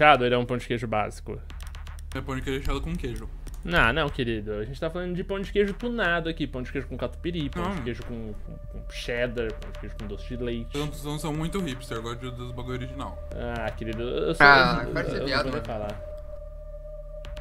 Ou ele é um pão de queijo básico? É pão de queijo com queijo. Não, querido. A gente tá falando de pão de queijo tunado aqui. Pão de queijo com catupiry, pão de queijo com cheddar, pão de queijo com doce de leite. Vocês não são muito hipster, eu gosto dos bagulho original. Ah, querido, eu sou... Ah, pode ser viado, mano.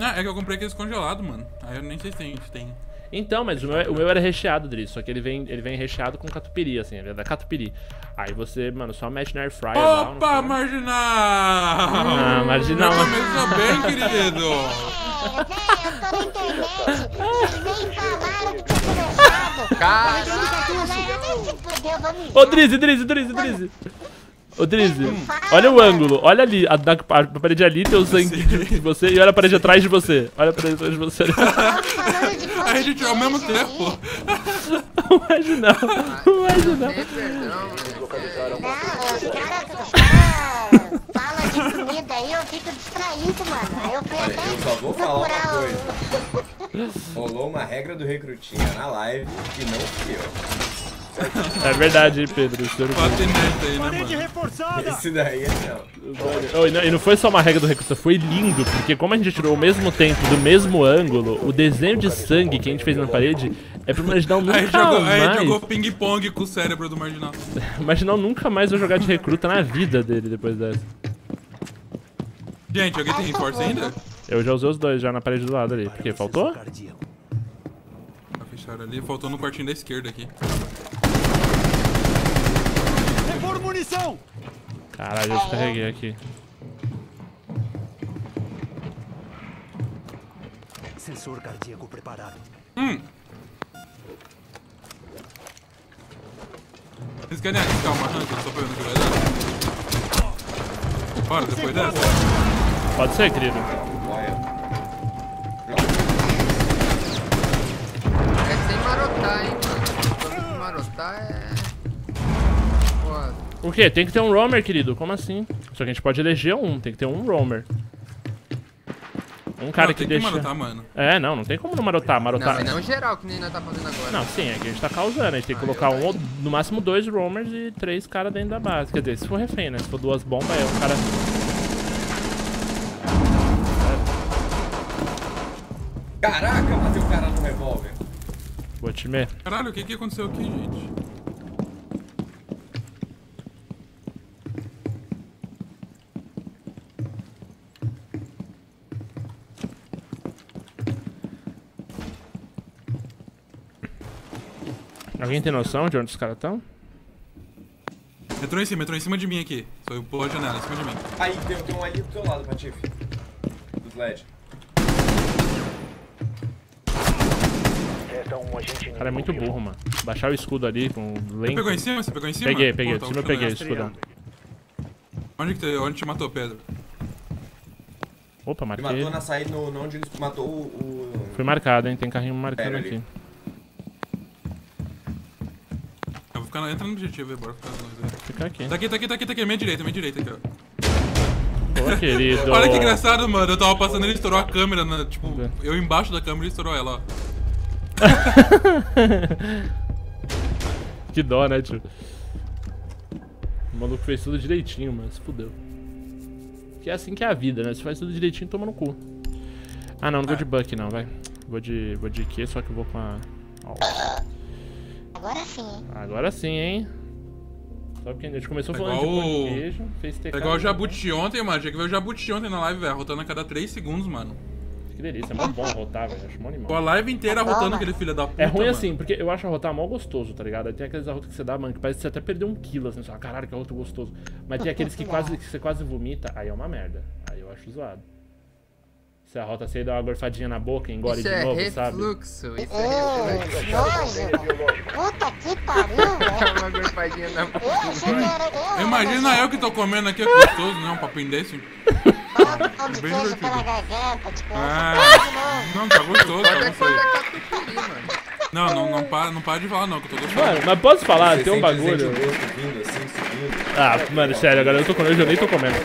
Ah, é que eu comprei aqueles congelados, mano. Aí eu nem sei se tem. Então, mas o meu era recheado, Drizzy. Só que ele vem recheado com catupiry, assim. Ele é da catupiry. Aí você, mano, só mete na air fryer. Opa, lá, marginal! Ah, marginal. Começou bem, querido. Ô, Drizzy. Ô, Drizzy, olha o ângulo, olha ali, a parede ali tem o sangue de você e olha a parede atrás de você. Olha a parede atrás de você. A gente tirou ao mesmo tempo. Não imagina. Fala de comida aí, eu fico distraído, mano. Aí eu fui até procurar. Eu só vou falar uma coisa. Rolou uma regra do Recrutinha na live que não fui eu. É verdade, Pedro. Esse daí é não. E não foi só uma regra do recurso, foi lindo, porque como a gente tirou ao mesmo tempo, do mesmo ângulo, o desenho de sangue que a gente fez na parede é pro Marginal nunca mais. Aí jogou ping-pong com o cérebro do Marginal. O Marginal nunca mais vai jogar de recruta na vida dele depois dessa. Gente, alguém tem reforço ainda? Eu já usei os dois já na parede do lado ali. Por quê? Faltou? Fecharam ali, faltou no quartinho da esquerda aqui. Munição! Caralho, eu descarreguei aqui. Sensor cardíaco preparado. Vocês querem arriscar uma ranca? Eu tô pegando que vai dar. Bora, depois dessa? Pode ser, querido. É sem marotar, hein? Sem marotar é... O quê? Tem que ter um roamer, querido? Como assim? Só que a gente pode eleger um, tem que ter um roamer. Um cara não, que deixa... Não tem como marotar, mano. É, não tem como não marotar. Não, mas não geral, que nem nós tá fazendo agora. Não, sim, é que a gente tá causando. A gente tem que colocar um, no máximo 2 roamers e 3 caras dentro da base. Quer dizer, se for refém, né? Se for 2 bombas, é um cara... Caraca, bateu o cara no revólver. Vou te meter. Caralho, o que aconteceu aqui, gente? Alguém tem noção de onde os caras estão? Entrou em cima de mim aqui. Só eu pôr a janela, em cima de mim. Aí, tem um ali do teu lado, Patife. Dos LED. O cara é muito burro, mano. Baixar o escudo ali com o lento. Você pegou em cima? Peguei. Pô, tá, de cima eu peguei o escudão. Onde te matou, Pedro? Opa, marquei. Ele matou na saída, onde ele matou o... Fui marcado, hein. Tem carrinho marcando aqui. Entra no objetivo aí, bora ficar longe. Fica aqui. Tá aqui. Minha direita aqui, ó. Boa, querido. Olha que engraçado, mano. Eu tava passando e ele estourou a câmera, né? Tipo, eu embaixo da câmera e estourou ela, ó. Que dó, né, tio? O maluco fez tudo direitinho, mano. Se fudeu. Que é assim que é a vida, né? Se faz tudo direitinho, toma no cu. Ah, não vou de Buck, não, vai. Vou de Q, só que eu vou com a... Oh. Agora sim, hein? Só porque a gente começou falando de pão de queijo, fez TK. É igual o jabuti ontem, mano. Já que veio o jabuti ontem na live, velho. Rotando a cada 3 segundos, mano. Que delícia, é mó bom rotar, velho. Acho mó animal. Pô, a live inteira rotando aquele filho da puta. É ruim, mano. Assim, porque eu acho a rotar mó gostoso, tá ligado? Aí tem aqueles arrotos que você dá, mano, que parece que você até perdeu 1 quilo, assim. Só, caralho, que arroto gostoso. Mas tem aqueles que você quase vomita, aí é uma merda. Aí eu acho zoado. Você arrota assim e dá uma gorfadinha na boca e engole de novo, sabe? Isso é refluxo. Puta que pariu, velho. Uma gorfadinha na boca. Imagina eu que tô comendo aqui, é gostoso, né? Um papinho desse. Pão de queijo pela garganta, tipo... Não, tá gostoso, tá gostoso. Não para de falar não, que eu tô gostando. Mano, mas posso falar? Tem um bagulho. Ah, mano, sério, agora eu tô comendo, eu nem tô comendo.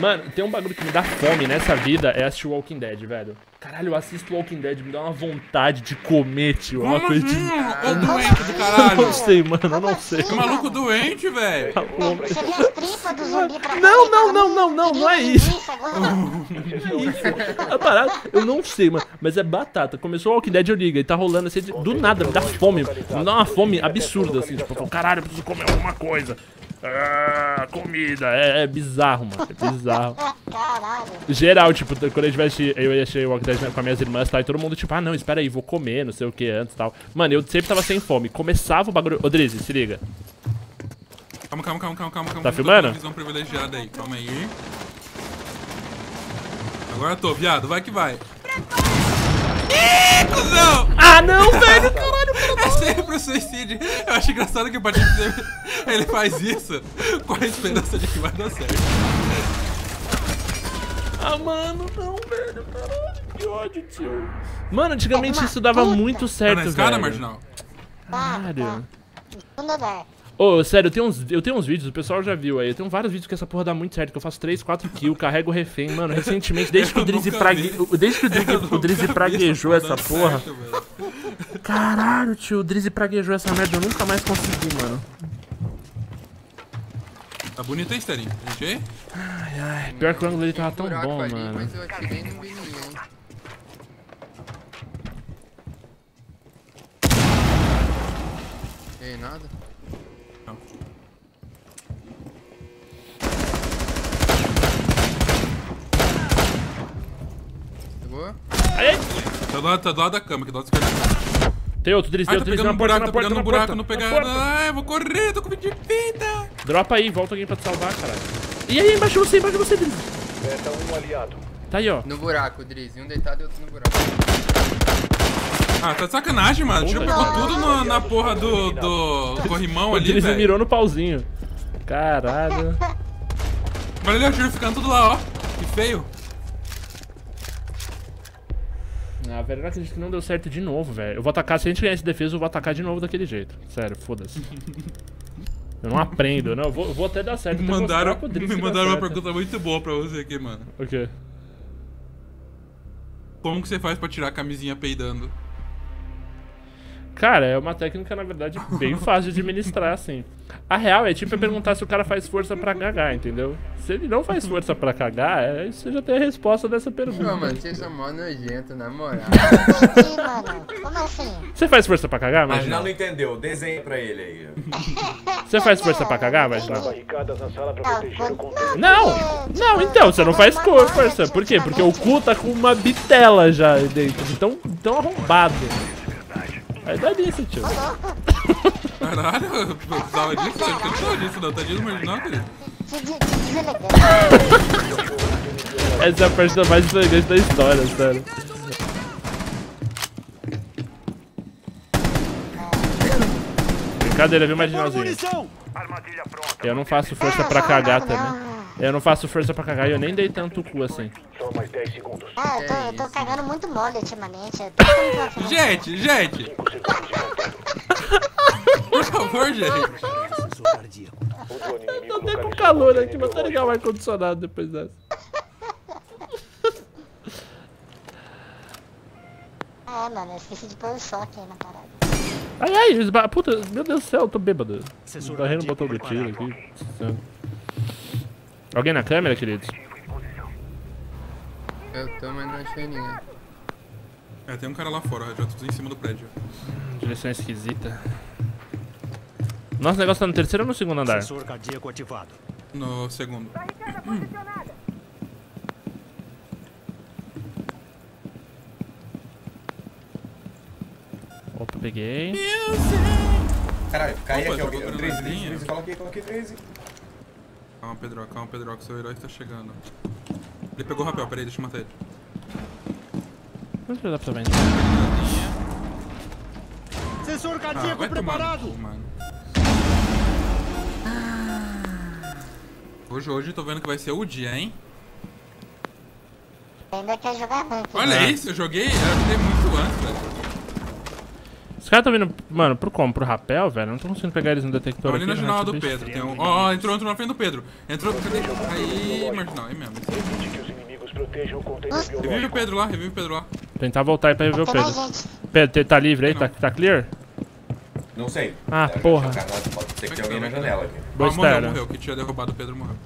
Mano, tem um bagulho que me dá fome nessa vida, é assistir Walking Dead, velho. Caralho, eu assisto Walking Dead, me dá uma vontade de comer, tio. É uma coisa de... Ô, doente do caralho. Eu não sei, mano, eu não sei. Que maluco doente, velho. Você vê as tripas do zumbi pra... Não é isso. Não é isso. É parado, eu não sei, mano. Mas é batata. Começou o Walking Dead, eu ligo, e tá rolando assim, do nada, me dá fome. Me dá uma fome absurda, assim, tipo, eu falo, caralho, eu preciso comer alguma coisa. Ah, comida, é bizarro, mano, é bizarro. Caralho. Geral, tipo, quando eu achei o Walking Dead com as minhas irmãs, tá, e todo mundo, tipo, ah, não, espera aí, vou comer, não sei o que, antes e tal. Mano, eu sempre tava sem fome, começava o bagulho... Ô, Drezzy, se liga. Calma. Tá filmando? Visão privilegiada aí, calma aí. Agora eu tô, viado, vai que vai. Ih, cuzão! Ah, não, velho, caralho, cara. É sempre o suicídio. Eu acho engraçado que o Patife sempre... Ele faz isso com a esperança de que vai dar certo. Ah, mano, não, velho, caralho, que ódio, tio. Mano, antigamente isso dava muito certo, velho. Tá na escada, Marginal? Caralho. Ô, sério, eu tenho uns vídeos, o pessoal já viu aí. Eu tenho vários vídeos que essa porra dá muito certo, que eu faço 3, 4 kills, carrego o refém, mano. Recentemente, desde que o Drezzy praguejou essa porra. Certo, caralho, tio, o Drezzy praguejou essa merda, eu nunca mais consegui, mano. Tá bonito, hein, Stereo? Entendi? Ai, ai, pior que o ângulo dele tava tão bom, ali, mano. Mas eu atirei, não vi nenhum. Ei, nada? Não. Pegou? Aí! Tá do lado da cama, que do lado da esquerda. Tem outro, Drezzy, tá pegando no buraco, não pega. Ai, eu vou correr, tô com medo de vida. Dropa aí, volta alguém pra te salvar, caralho. E aí, embaixo de você, Drezzy. É, tá um aliado. Tá aí, ó. No buraco, Drezzy. Um deitado e outro no buraco. Ah, tá de sacanagem, mano. Tira pegou tudo na porra do corrimão ali, velho. O Drezzy mirou no pauzinho. Caralho. Olha ali, o tiro ficando tudo lá, ó. Que feio. Ah, velho, eu não acredito que não deu certo de novo, velho. Eu vou atacar, se a gente ganhar esse defesa, eu vou atacar de novo daquele jeito. Sério, foda-se. Eu não aprendo, não. Eu vou até dar certo. Me mandaram uma pergunta muito boa pra você aqui, mano. O quê? Como que você faz pra tirar a camisinha peidando? Cara, é uma técnica, na verdade, bem fácil de administrar, assim. A real é, tipo, é perguntar se o cara faz força pra cagar, entendeu? Se ele não faz força pra cagar, você já tem a resposta dessa pergunta. Não, mano, vocês são mó nojento, na moral. Mano, como assim? Você faz força pra cagar, mano? Marginal não entendeu, desenha pra ele aí. Você faz força pra cagar, Marginal? Não, então, você não faz força. Por quê? Porque o cu tá com uma bitela já dentro, tão arrombado. Aí dá disso, tio. Caralho, eu precisava disso, eu não precisava disso, não. Tá disso, Marginal, querido? Essa é a parte da mais elegante da história, sério. Brincadeira, viu, Marginalzinho? Eu não faço força pra cagar também. E eu nem dei tanto cu assim. Só mais 10 segundos. Ah, eu tô cagando muito mole ultimamente. Gente! Por favor, gente. Tô até com calor aqui, mas tá legal o ar-condicionado depois dessa. Ah, mano, eu esqueci de pôr o choque aí na parada. Ai, puta, meu Deus do céu, eu tô bêbado. O barreiro botou do tiro aqui. Alguém na câmera, queridos? Eu tô, mas não achei ninguém. É, tem um cara lá fora, já tô em cima do prédio. Direção esquisita. Nosso negócio tá no terceiro ou no segundo andar? Sensor cardíaco ativado. No segundo. Barricada posicionada. Opa, peguei. Caralho, caí aqui, ó. 13, coloquei 13. Calma, Pedro, que seu herói tá chegando. Ele pegou o rapel, peraí, deixa eu matar ele. Onde ele dá pra vender? Sensor cardíaco preparado! Mano. Hoje tô vendo que vai ser o dia, hein? Ainda quer jogar muito. Olha isso, eu joguei muito antes, velho. Os caras estão vindo, mano, pro como? Pro rapel, velho? Não tô conseguindo pegar eles no detector aqui. Ali na marginal do Pedro, tem um... Ó, entrou na frente do Pedro. Entrou... Aí, marginal, aí mesmo. Revive o Pedro lá, revive o Pedro lá. Tentar voltar aí pra reviver o Pedro. Pedro, tá livre aí? Tá clear? Não sei. Ah, porra. Pode ser que tenha alguém na janela aqui. Ah, morreu. Que tinha derrubado o Pedro, morreu.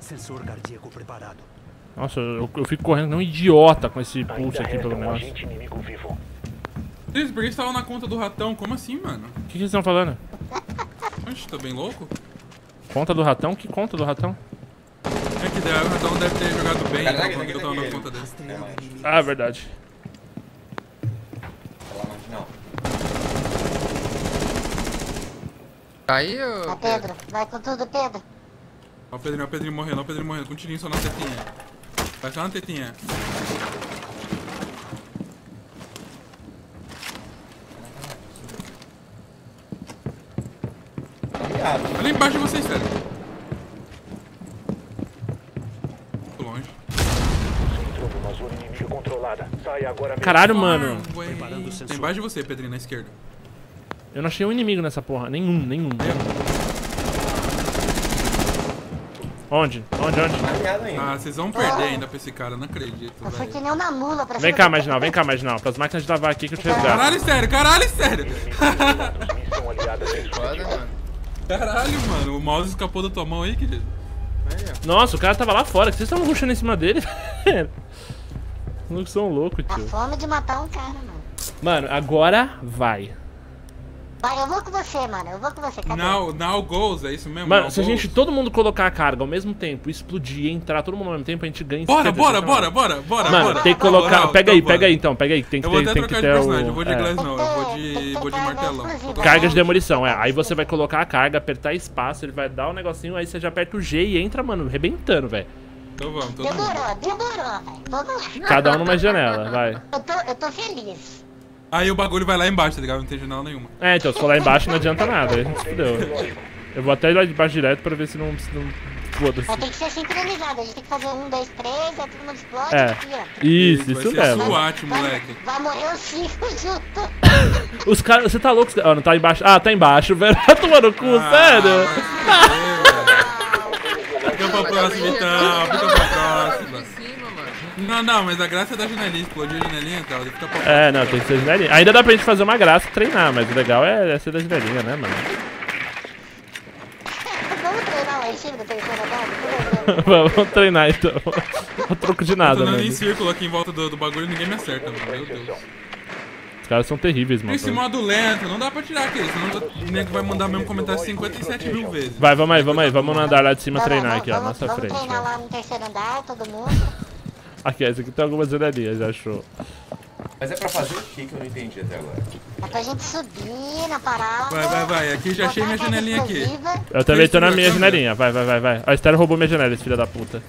Sensor cardíaco preparado. Nossa, eu fico correndo não idiota com esse pulso aqui pelo menos. Por que eles estavam na conta do ratão? Como assim, mano? O que eles estão falando? Oxe, tô bem louco? Conta do ratão? Que conta do ratão? É que o ratão deve ter jogado bem, então eu tava na conta dele. Ah, verdade. Caiu! Ó, Pedro, vai com tudo, Pedro! Ó o Pedrinho morrendo, ó o Pedrinho morrendo, com um tirinho só na tetinha. Vai só na tetinha. Ali embaixo de vocês, sério. Tô longe. Caralho, mano! Tem embaixo de você, Pedrinho, na esquerda. Eu não achei um inimigo nessa porra. Nenhum. Onde? Ah, vocês vão perder ainda pra esse cara, não acredito. Eu fui que nem uma mula pra cima. Vem cá, marginal. Pras máquinas de lavar aqui que eu te resgato. Caralho, sério. Caralho, mano. O mouse escapou da tua mão aí, querido. Nossa, o cara tava lá fora. Que vocês estavam rushando em cima dele, velho. Os malucos são loucos, tio. A fome de matar um cara, mano. Mano, agora vai. Eu vou com você, mano. Cadê? Now goes, é isso mesmo? Mano, se a gente, todo mundo colocar a carga ao mesmo tempo, explodir, entrar todo mundo ao mesmo tempo, a gente ganha... Bora! Mano, tem que colocar... Pega aí, tem que ter o... Eu vou até trocar de personagem, eu vou de glass não, eu vou de martelão. Carga de demolição, é. Aí você vai colocar a carga, apertar espaço, ele vai dar um negocinho, aí você já aperta o G e entra, mano, arrebentando, velho. Então vamos, todo mundo. Demorou, velho. Cada um numa janela, vai. Eu tô feliz. Aí o bagulho vai lá embaixo, tá ligado? Não tem janela nenhuma. É, então, se for lá embaixo não adianta nada, aí a gente fudeu. Eu vou até ir lá de baixo direto pra ver se não... Foda-se. Tem que ser sincronizado, a gente tem que fazer 1, 2, 3, aí todo mundo explode. É. Isso mesmo. Vai ser SWAT, moleque. Vai morrer os 5 junto. Os caras... Você tá louco? Ó, não tá embaixo. Ah, tá embaixo, velho. Tá tomando cu, sério? Fica pra próxima, então. Não, mas a graça é da janelinha, explodir a janelinha e tal. É, não, tem que ser janelinha. Ainda dá pra gente fazer uma graça e treinar, mas o legal é ser da janelinha, né, mano? Vamos treinar lá em cima da terceira base? Vamos treinar, então. A troco de nada, mano. Tô andando em círculo aqui em volta do bagulho e ninguém me acerta, mano. Meu Deus. Os caras são terríveis, mano. Esse modo lento, não dá pra tirar aquele, senão o nego vai mandar mesmo comentário 57.000 vezes. Vai, vamos aí, vamos andar lá de cima treinar aqui, ó, nossa frente. Vamos treinar lá no terceiro andar, todo mundo. Aqui, esse aqui tem algumas janelinhas, já achou. Mas é pra fazer o que eu não entendi até agora? É pra gente subir na parada. Vai. Aqui já achei minha janelinha aqui. Eu também tô na minha janelinha. Vai. Ó, o Stereo roubou minha janela, esse filho da puta.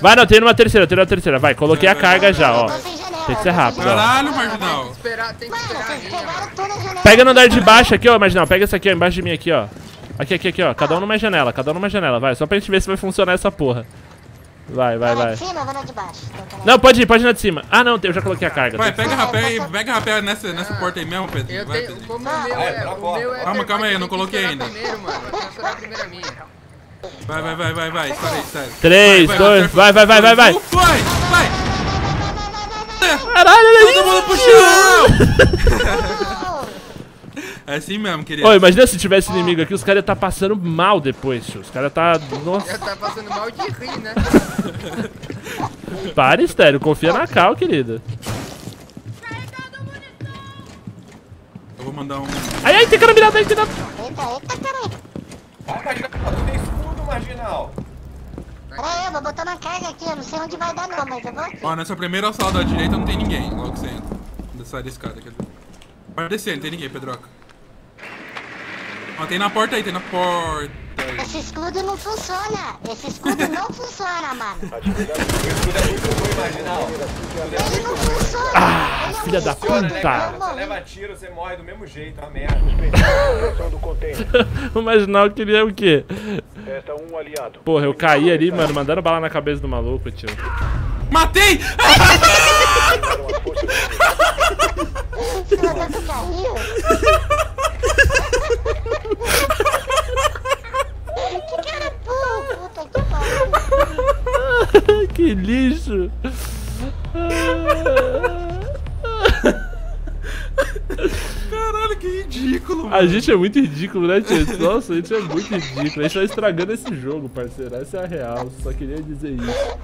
Vai, não, tem uma terceira. Vai, coloquei a carga já, ó. Tem que ser rápido, ó. Caralho, marginal. Pega no andar de baixo aqui, ó, marginal. Pega essa aqui, ó, embaixo de mim aqui, ó. Aqui, ó. Cada um numa janela. Vai, só pra gente ver se vai funcionar essa porra. Vai. Vou na de cima, vou na de baixo. Não, pode ir na de cima. Ah, não, eu já coloquei a carga. Vai, pega rapé nessa porta aí mesmo, Pedro. O meu é... Calma aí, eu não coloquei ainda. Vai. Sai. 3, 2, vai. Caralho, olha isso. Todo mundo puxou. É assim mesmo, querido. Ô, imagina se tivesse inimigo aqui, os caras iam estar passando mal depois, tio. Os caras Nossa. Ia estar passando mal de rir, né? Para, Stereo, confia na Cal, querido. Eu vou mandar um... Ai, tem cara mirado aí, tem cara... Eita, caralho. Vai, Marginal, tu tem escudo, Marginal. Peraí, eu vou botar uma carga aqui, eu não sei onde vai dar não, mas eu vou... Ó, nessa primeira sala da direita não tem ninguém, logo você entra. Sai desse cara, quer dizer. Vai descer, não tem ninguém, Pedroca. Ó, tem na porta. Esse escudo não funciona. Mano. Ele não funciona. Ah, filha da puta. Você leva tiro, você morre do mesmo jeito, a merda. O Marginal queria o quê? Porra, eu caí ali, mano, mandando bala na cabeça do maluco, tio. Matei! Que cara burro, puta que pariu. Que lixo. Caralho, que ridículo, mano. A gente é muito ridículo, né, Tietê? Nossa, a gente é muito ridículo. A gente tá estragando esse jogo, parceiro. Essa é a real. Só queria dizer isso.